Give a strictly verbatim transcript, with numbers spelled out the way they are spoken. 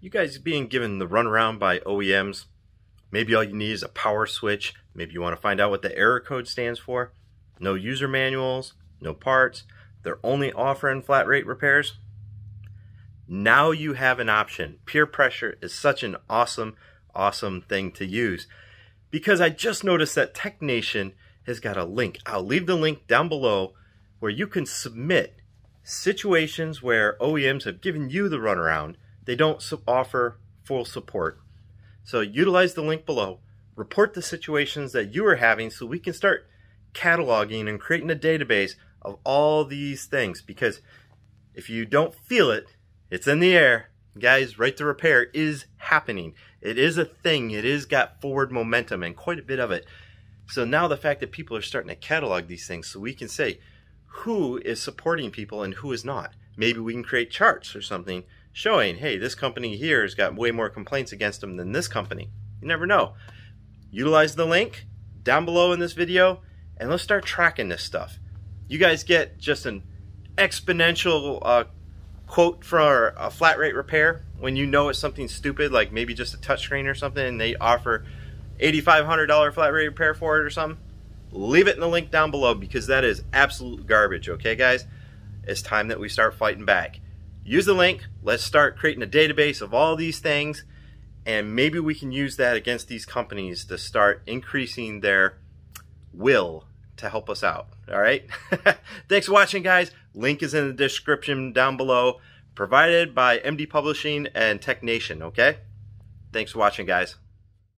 You guys being given the runaround by O E Ms, maybe all you need is a power switch, maybe you want to find out what the error code stands for, no user manuals, no parts, they're only offering flat rate repairs. Now you have an option. Peer pressure is such an awesome, awesome thing to use, because I just noticed that Tech Nation has got a link. I'll leave the link down below where you can submit situations where O E Ms have given you the runaround. They don't offer full support. So utilize the link below, report the situations that you are having so we can start cataloging and creating a database of all these things, because if you don't feel it, it's in the air. Guys, right to repair is happening. It is a thing. It has got forward momentum and quite a bit of it. So now the fact that people are starting to catalog these things so we can say who is supporting people and who is not. Maybe we can create charts or something showing, hey, this company here has got way more complaints against them than this company. You never know. Utilize the link down below in this video, and let's start tracking this stuff. You guys get just an exponential uh, quote for a flat rate repair when you know it's something stupid, like maybe just a touchscreen or something, and they offer eighty-five hundred dollar flat rate repair for it or something. Leave it in the link down below, because that is absolute garbage, okay, guys? It's time that we start fighting back. Use the link. Let's start creating a database of all these things, and maybe we can use that against these companies to start increasing their will to help us out. All right. Thanks for watching, guys. Link is in the description down below, provided by M D Publishing and Tech Nation. Okay. Thanks for watching, guys.